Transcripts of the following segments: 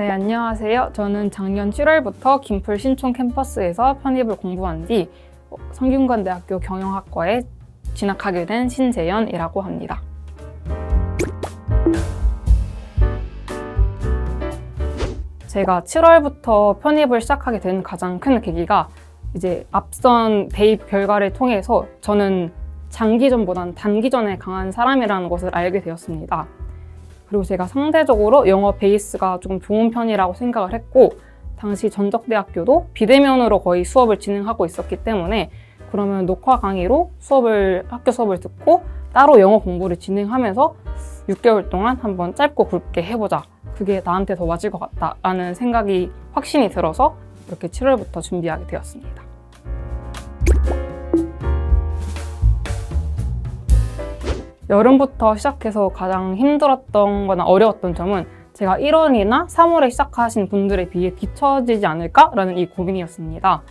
네, 안녕하세요. 저는 작년 7월부터 김풀 신촌 캠퍼스에서 편입을 공부한 뒤 성균관대학교 경영학과에 진학하게 된 신재현이라고 합니다. 제가 7월부터 편입을 시작하게 된 가장 큰 계기가 이제 앞선 대입 결과를 통해서 저는 장기전보단 단기전에 강한 사람이라는 것을 알게 되었습니다. 그리고 제가 상대적으로 영어 베이스가 조금 좋은 편이라고 생각을 했고, 당시 전적대학교도 비대면으로 거의 수업을 진행하고 있었기 때문에 그러면 녹화 강의로 학교 수업을 듣고 따로 영어 공부를 진행하면서 6개월 동안 한번 짧고 굵게 해보자, 그게 나한테 더 맞을 것 같다 라는 생각이 확신이 들어서 이렇게 7월부터 준비하게 되었습니다. 여름부터 시작해서 가장 힘들었던 거나 어려웠던 점은 제가 1월이나 3월에 시작하신 분들에 비해 뒤처지지 않을까라는 이 고민이었습니다.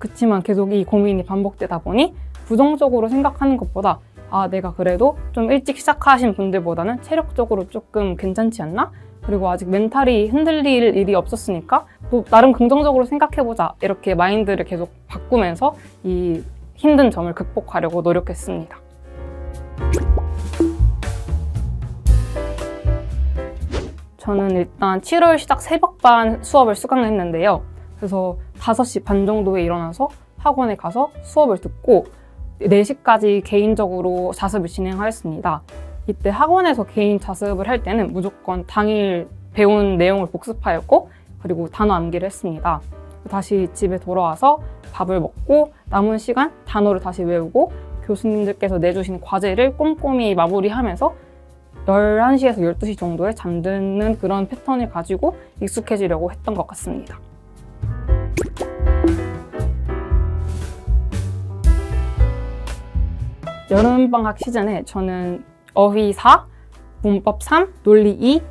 그치만 계속 이 고민이 반복되다 보니 부정적으로 생각하는 것보다 내가 그래도 좀 일찍 시작하신 분들보다는 체력적으로 조금 괜찮지 않나? 그리고 아직 멘탈이 흔들릴 일이 없었으니까 또 나름 긍정적으로 생각해보자, 이렇게 마인드를 계속 바꾸면서 이 힘든 점을 극복하려고 노력했습니다. 저는 일단 7월 시작 새벽반 수업을 수강했는데요. 그래서 5시 반 정도에 일어나서 학원에 가서 수업을 듣고 4시까지 개인적으로 자습을 진행하였습니다. 이때 학원에서 개인 자습을 할 때는 무조건 당일 배운 내용을 복습하였고, 그리고 단어 암기를 했습니다. 다시 집에 돌아와서 밥을 먹고 남은 시간 단어를 다시 외우고 교수님들께서 내주신 과제를 꼼꼼히 마무리하면서 11시에서 12시 정도에 잠드는 그런 패턴을 가지고 익숙해지려고 했던 것 같습니다. 여름방학 시즌에 저는 어휘 4, 문법 3, 논리 2,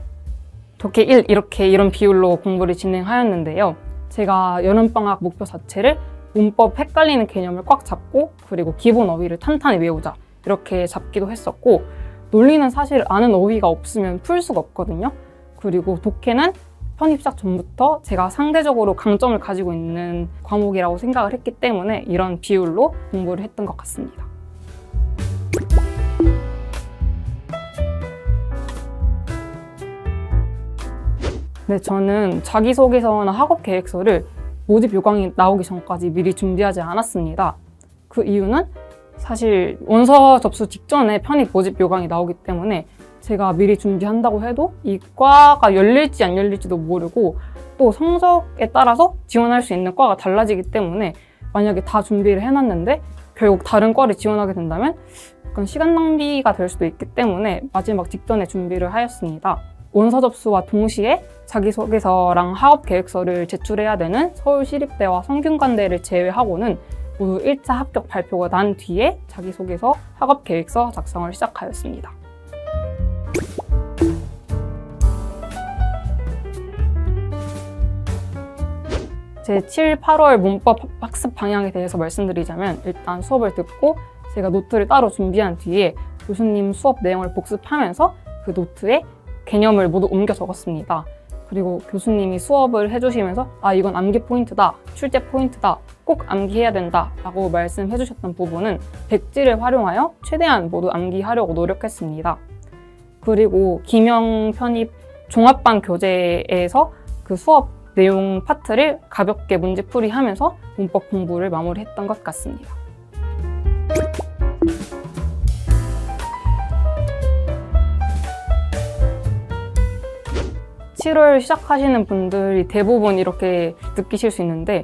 독해 1 이런 비율로 공부를 진행하였는데요. 제가 여름방학 목표 자체를 문법 헷갈리는 개념을 꽉 잡고, 그리고 기본 어휘를 탄탄히 외우자 이렇게 잡기도 했었고, 논리는 사실 아는 어휘가 없으면 풀 수가 없거든요. 그리고 독해는 편입 시작 전부터 제가 상대적으로 강점을 가지고 있는 과목이라고 생각을 했기 때문에 이런 비율로 공부를 했던 것 같습니다. 네, 저는 자기소개서나 학업계획서를 모집 요강이 나오기 전까지 미리 준비하지 않았습니다. 그 이유는 사실 원서 접수 직전에 편입 모집 요강이 나오기 때문에 제가 미리 준비한다고 해도 이 과가 열릴지 안 열릴지도 모르고, 또 성적에 따라서 지원할 수 있는 과가 달라지기 때문에 만약에 다 준비를 해놨는데 결국 다른 과를 지원하게 된다면 약간 시간 낭비가 될 수도 있기 때문에 마지막 직전에 준비를 하였습니다. 원서 접수와 동시에 자기소개서랑 학업계획서를 제출해야 되는 서울시립대와 성균관대를 제외하고는 모두 1차 합격 발표가 난 뒤에 자기소개서, 학업계획서 작성을 시작하였습니다. 제 7, 8월 문법 학습 방향에 대해서 말씀드리자면, 일단 수업을 듣고 제가 노트를 따로 준비한 뒤에 교수님 수업 내용을 복습하면서 그 노트에 개념을 모두 옮겨 적었습니다. 그리고 교수님이 수업을 해주시면서 이건 암기 포인트다, 출제 포인트다, 꼭 암기해야 된다 라고 말씀해주셨던 부분은 백지를 활용하여 최대한 모두 암기하려고 노력했습니다. 그리고 김영 편입 종합반 교재에서 그 수업 내용 파트를 가볍게 문제풀이 하면서 문법 공부를 마무리했던 것 같습니다. 칠월 시작하시는 분들이 대부분 이렇게 느끼실 수 있는데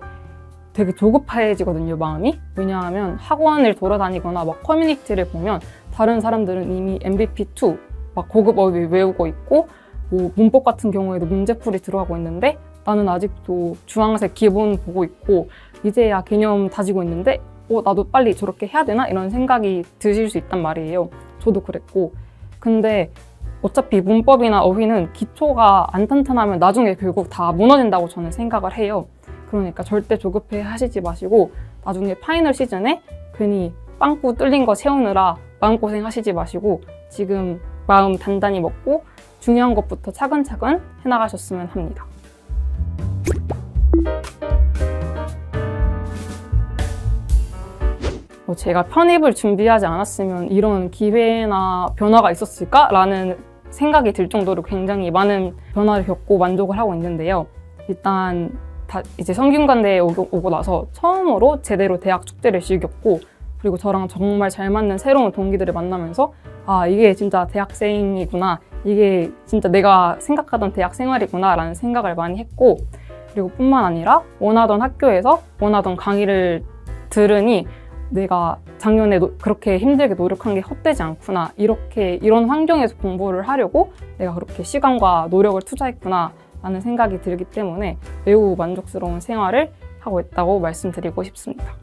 되게 조급해지거든요, 마음이. 왜냐하면 학원을 돌아다니거나 막 커뮤니티를 보면 다른 사람들은 이미 MVP2 막 고급 어휘 외우고 있고, 뭐 문법 같은 경우에도 문제풀이 들어가고 있는데 나는 아직도 주황색 기본 보고 있고 이제야 개념 다지고 있는데 나도 빨리 저렇게 해야 되나? 이런 생각이 드실 수 있단 말이에요. 저도 그랬고. 근데 어차피 문법이나 어휘는 기초가 안 탄탄하면 나중에 결국 다 무너진다고 저는 생각을 해요. 그러니까 절대 조급해 하시지 마시고 나중에 파이널 시즌에 괜히 빵꾸 뚫린 거 채우느라 마음고생 하시지 마시고 지금 마음 단단히 먹고 중요한 것부터 차근차근 해나가셨으면 합니다. 제가 편입을 준비하지 않았으면 이런 기회나 변화가 있었을까라는 생각이 들 정도로 굉장히 많은 변화를 겪고 만족을 하고 있는데요. 일단 이제 성균관대에 오고 나서 처음으로 제대로 대학 축제를 즐겼고, 그리고 저랑 정말 잘 맞는 새로운 동기들을 만나면서 아, 이게 진짜 대학생이구나, 이게 진짜 내가 생각하던 대학 생활이구나 라는 생각을 많이 했고, 그리고 뿐만 아니라 원하던 학교에서 원하던 강의를 들으니 내가 작년에 그렇게 힘들게 노력한 게 헛되지 않구나, 이렇게 이런 환경에서 공부를 하려고 내가 그렇게 시간과 노력을 투자했구나 라는 생각이 들기 때문에 매우 만족스러운 생활을 하고 있다고 말씀드리고 싶습니다.